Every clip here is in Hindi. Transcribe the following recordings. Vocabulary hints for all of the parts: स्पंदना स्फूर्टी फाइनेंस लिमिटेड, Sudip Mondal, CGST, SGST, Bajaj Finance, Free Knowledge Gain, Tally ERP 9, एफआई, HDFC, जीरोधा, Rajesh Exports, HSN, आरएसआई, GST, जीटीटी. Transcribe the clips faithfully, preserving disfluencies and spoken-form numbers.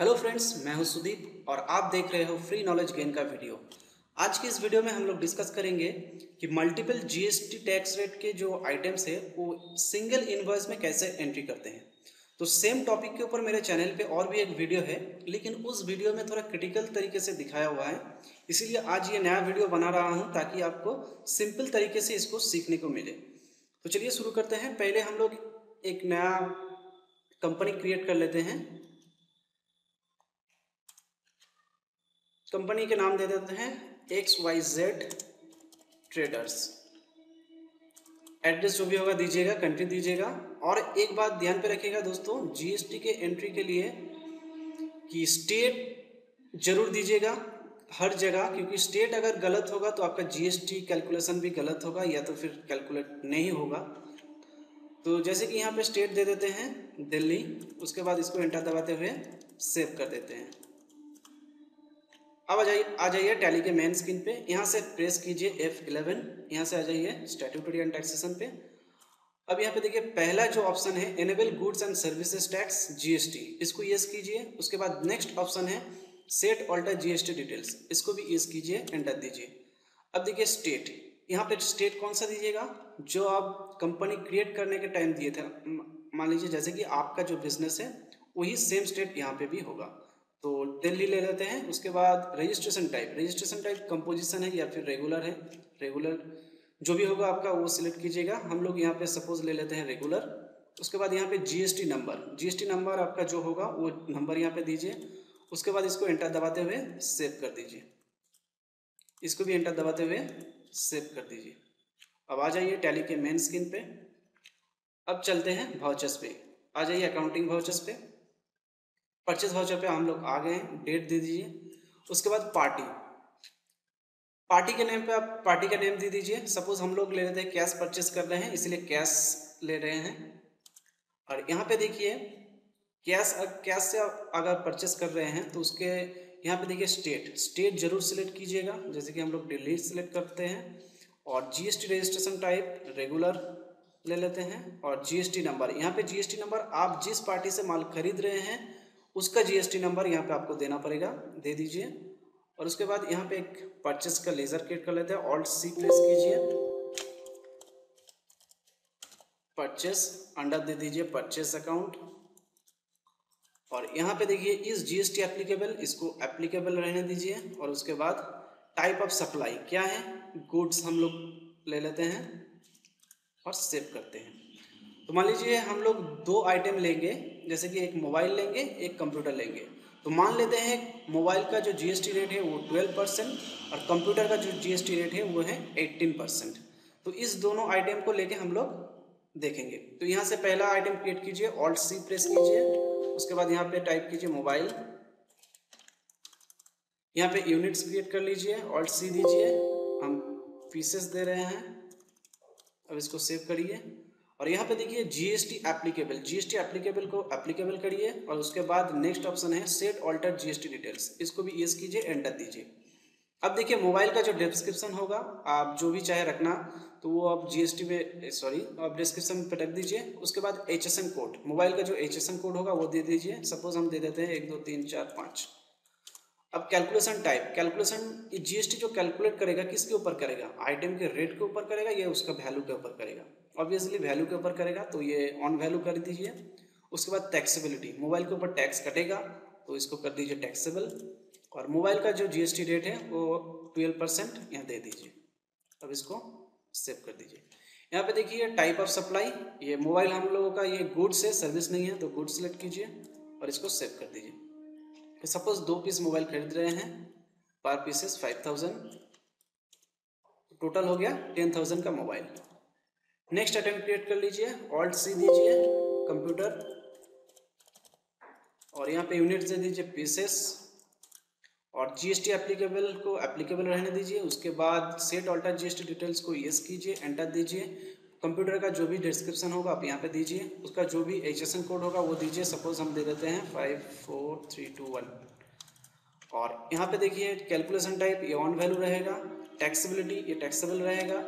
हेलो फ्रेंड्स, मैं हूं सुदीप और आप देख रहे हो फ्री नॉलेज गेन का वीडियो। आज की इस वीडियो में हम लोग डिस्कस करेंगे कि मल्टीपल जीएसटी टैक्स रेट के जो आइटम्स है वो सिंगल इनवॉइस में कैसे एंट्री करते हैं। तो सेम टॉपिक के ऊपर मेरे चैनल पे और भी एक वीडियो है, लेकिन उस वीडियो में थोड़ा क्रिटिकल तरीके से दिखाया हुआ है, इसीलिए आज ये नया वीडियो बना रहा हूँ ताकि आपको सिंपल तरीके से इसको सीखने को मिले। तो चलिए शुरू करते हैं। पहले हम लोग एक नया कंपनी क्रिएट कर लेते हैं। कंपनी के नाम दे देते हैं X Y Z traders. Address जो भी होगा दीजिएगा, कंट्री दीजिएगा। और एक बात ध्यान पे रखिएगा दोस्तों, जीएसटी के एंट्री के लिए कि स्टेट जरूर दीजिएगा हर जगह, क्योंकि स्टेट अगर गलत होगा तो आपका जीएसटी कैलकुलेशन भी गलत होगा या तो फिर कैलकुलेट नहीं होगा। तो जैसे कि यहाँ पे स्टेट दे देते हैं दिल्ली, उसके बाद इसको एंटर दबाते हुए सेव कर देते हैं। अब आ जाइए आ जाइए टैली के मेन स्क्रीन पे, यहाँ से प्रेस कीजिए एफ इलेवन, यहाँ से आ जाइए स्टैट्यूटरी एंड टैक्सेशन पे। अब यहाँ पे देखिए पहला जो ऑप्शन है enable goods and services tax GST, इसको येस कीजिए। उसके बाद नेक्स्ट ऑप्शन है सेट ऑल्टर जीएसटी डिटेल्स, इसको भी येस कीजिए, एंटर दीजिए। अब देखिए स्टेट, यहाँ पे स्टेट कौन सा दीजिएगा जो आप कंपनी क्रिएट करने के टाइम दिए थे। मान लीजिए जैसे कि आपका जो बिजनेस है वही सेम स्टेट यहाँ पे भी होगा, तो दिल्ली ले लेते हैं। उसके बाद registration type, registration type composition है या फिर रेगुलर है, रेगुलर जो भी होगा आपका वो सिलेक्ट कीजिएगा। हम लोग यहाँ पे सपोज ले लेते हैं रेगुलर। उसके बाद यहाँ पे जीएसटी नंबर, जीएसटी नंबर आपका जो होगा वो नंबर यहाँ पे दीजिए। उसके बाद इसको एंटर दबाते हुए सेव कर दीजिए, इसको भी एंटर दबाते हुए सेव कर दीजिए। अब आ जाइए टैली के मेन स्क्रीन पे। अब चलते हैं वाउचर्स पे, आ जाइए अकाउंटिंग वाउचर्स पे, परचेज वाउचर पे हम लोग आ गए हैं, डेट दे दीजिए। उसके बाद पार्टी, पार्टी के नेम पे आप पार्टी का नेम दे दीजिए। सपोज हम लोग ले रहे थे कैश परचेज कर रहे हैं, इसलिए कैश ले रहे हैं। और यहाँ पे देखिए कैश, कैश से आप अगर परचेज कर रहे हैं तो उसके यहाँ पे देखिए स्टेट, स्टेट जरूर सिलेक्ट कीजिएगा, जैसे कि हम लोग दिल्ली सिलेक्ट करते हैं। और जीएसटी रजिस्ट्रेशन टाइप रेगुलर ले लेते हैं। और जीएसटी नंबर, यहाँ पे जीएसटी नंबर आप जिस पार्टी से माल खरीद रहे हैं उसका जीएसटी नंबर यहाँ पे आपको देना पड़ेगा, दे दीजिए। और उसके बाद यहाँ पे एक परचेस का लेजर क्रिएट कर लेते हैं, ऑल्ट सी प्रेस कीजिए, परचेस अंडर दे दीजिए परचेस अकाउंट। और यहाँ पे देखिए इस जीएसटी एप्लीकेबल, इसको एप्लीकेबल रहने दीजिए। और उसके बाद टाइप ऑफ सप्लाई क्या है, गुड्स हम लोग ले लेते हैं और सेव करते हैं। तो मान लीजिए हम लोग दो आइटम लेंगे, जैसे कि एक मोबाइल लेंगे एक कंप्यूटर लेंगे। तो मान लेते हैं मोबाइल का जो जीएसटी रेट है वो ट्वेल्व परसेंट और कंप्यूटर का जो जीएसटी रेट है वो है एटीन परसेंट। तो इस दोनों आइटम को लेके हम लोग देखेंगे। तो यहाँ से पहला आइटम क्रिएट कीजिए, ऑल्ट सी प्रेस कीजिए। उसके बाद यहाँ पे टाइप कीजिए मोबाइल, यहाँ पे यूनिट्स क्रिएट कर लीजिए, ऑल्ट सी दीजिए, हम पीसेस दे रहे हैं। अब इसको सेव करिए। और यहाँ पे देखिए जीएसटी एप्लीकेबल, जीएसटी एप्लीकेबल को एप्लीकेबल करिए। और उसके बाद नेक्स्ट ऑप्शन है सेट ऑल्टर जीएसटी डिटेल्स, इसको भी येस कीजिए, एंटर दीजिए। अब देखिए मोबाइल का जो डिस्क्रिप्शन होगा आप जो भी चाहे रखना तो वो आप जीएसटी पे सॉरी आप डिस्क्रिप्शन पे रख दीजिए। उसके बाद एचएसएन कोड, मोबाइल का जो एचएसएन कोड होगा वो दे दीजिए। सपोज हम दे देते हैं एक दो तीन चार पाँच। अब कैलकुलेशन टाइप, कैलकुलेशन जीएसटी जो कैलकुलेट करेगा किसके ऊपर करेगा, आइटम के रेट के ऊपर करेगा या उसका वैल्यू के ऊपर करेगा, ऑब्वियसली वैल्यू के ऊपर करेगा, तो ये ऑन वैल्यू कर दीजिए। उसके बाद टैक्सेबिलिटी, मोबाइल के ऊपर टैक्स कटेगा तो इसको कर दीजिए टैक्सेबल। और मोबाइल का जो जीएसटी रेट है वो ट्वेल्व परसेंट यहाँ दे दीजिए। अब इसको सेव कर दीजिए। यहाँ पे देखिए टाइप ऑफ सप्लाई, ये मोबाइल हम लोगों का ये गुड्स है, सर्विस नहीं है, तो गुड्स सेलेक्ट कीजिए और इसको सेव कर दीजिए। सपोज दो पीस मोबाइल खरीद रहे हैं, पर पीसेस फाइव थाउजेंड, टोटल हो गया टेन थाउजेंड का मोबाइल। नेक्स्ट अटेम्प्ट क्रिएट कर लीजिए, ऑल्ट सी दीजिए कंप्यूटर, और यहाँ पे यूनिट दे दीजिए पीसेस। और जीएसटी एप्लीकेबल को एप्लीकेबल रहने दीजिए। उसके बाद सेट ऑल्टर जीएसटी डिटेल्स को येस कीजिए, एंटर दीजिए। कंप्यूटर का जो भी डिस्क्रिप्शन होगा आप यहाँ पे दीजिए, उसका जो भी एचएसएन कोड होगा वो दीजिए। सपोज हम दे देते हैं five four three two one. और यहाँ पे देखिए कैलकुलेशन टाइप ये ऑन वैल्यू रहेगा, टैक्सेबिलिटी ये टैक्सेबल रहेगा।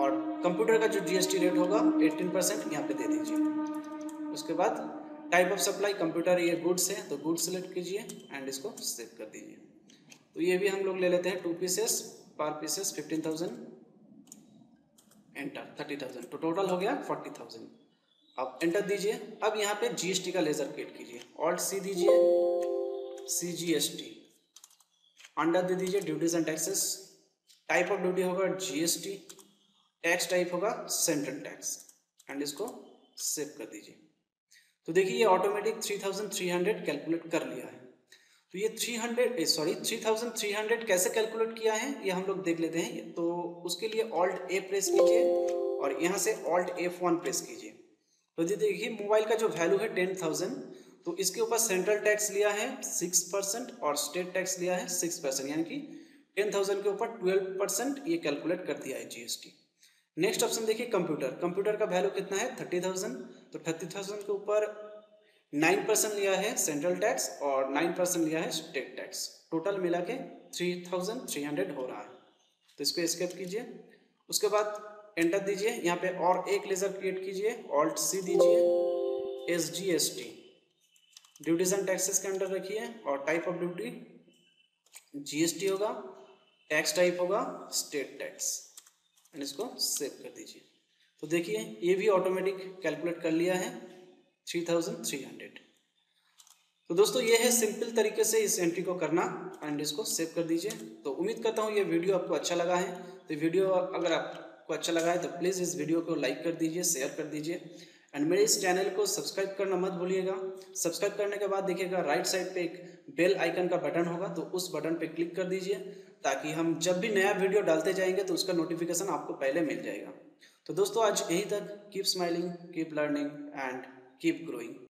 और कंप्यूटर का जो जीएसटी रेट होगा एटीन परसेंट यहाँ पे दे दीजिए। उसके बाद टाइप ऑफ सप्लाई कंप्यूटर ये गुड्स है तो गुड्स सेलेक्ट कीजिए एंड इसको सेव कर दीजिए। तो ये भी हम लोग ले लेते हैं टू पीसेस, पर pieces fifteen thousand enter thirty thousand तो टोटल हो गया फोर्टी थाउजेंड। अब एंटर दीजिए। अब यहाँ पे जीएसटी का लेजर क्रिएट कीजिए, ऑल्ट सी दीजिए, सीजीएसटी अंडर दे दीजिए duties and taxes. Type of duty होगा जीएसटी, टैक्स टाइप होगा सेंट्रल टैक्स एंड इसको सेव कर दीजिए। तो देखिए ये automatic three thousand three hundred calculate कर लिया है। तो ये three hundred sorry three thousand three hundred कैसे कैलकुलेट किया है ये हम लोग देख लेते हैं। तो उसके लिए ऑल्ट ए प्रेस कीजिए और यहाँ से ऑल्ट एफ वन प्रेस कीजिए। तो देखिए मोबाइल का जो वैल्यू है टेन थाउजेंड, तो इसके ऊपर सेंट्रल टैक्स लिया है सिक्स परसेंट और स्टेट टैक्स लिया है सिक्स परसेंट यानी कि टेन थाउजेंड के ऊपर ट्वेल्व परसेंट ये कैलकुलेट कर दिया है जीएसटी। नेक्स्ट ऑप्शन देखिए कंप्यूटर, कंप्यूटर का वैल्यू कितना है थर्टी थाउजेंड, तो थर्टी थाउजेंड के ऊपर नाइन परसेंट लिया है सेंट्रल टैक्स और नाइन परसेंट लिया है स्टेट टैक्स। टोटल मिला के थ्री थाउजेंड थ्री हंड्रेड हो रहा है। तो इसको एस्केप कीजिए, उसके बाद एंटर दीजिए। यहाँ पे और एक लेजर क्रिएट कीजिए, ऑल्ट सी दीजिए, S G S T duties and taxes के अंडर रखिए और टाइप ऑफ ड्यूटी जीएसटी होगा, टैक्स टाइप होगा स्टेट टैक्स एंड इसको सेव कर दीजिए। तो देखिए ये भी ऑटोमेटिक कैलकुलेट कर लिया है थ्री थाउजेंड थ्री हंड्रेड। तो दोस्तों ये है सिंपल तरीके से इस एंट्री को करना एंड इसको सेव कर दीजिए। तो उम्मीद करता हूँ ये वीडियो आपको अच्छा लगा है। तो वीडियो अगर आपको अच्छा लगा है तो प्लीज़ इस वीडियो को लाइक कर दीजिए, शेयर कर दीजिए एंड मेरे इस चैनल को सब्सक्राइब करना मत भूलिएगा। सब्सक्राइब करने के बाद देखिएगा राइट साइड पे एक बेल आइकन का बटन होगा, तो उस बटन पे क्लिक कर दीजिए ताकि हम जब भी नया वीडियो डालते जाएंगे तो उसका नोटिफिकेशन आपको पहले मिल जाएगा। तो दोस्तों आज यहीं तक, keep smiling, keep learning and keep growing.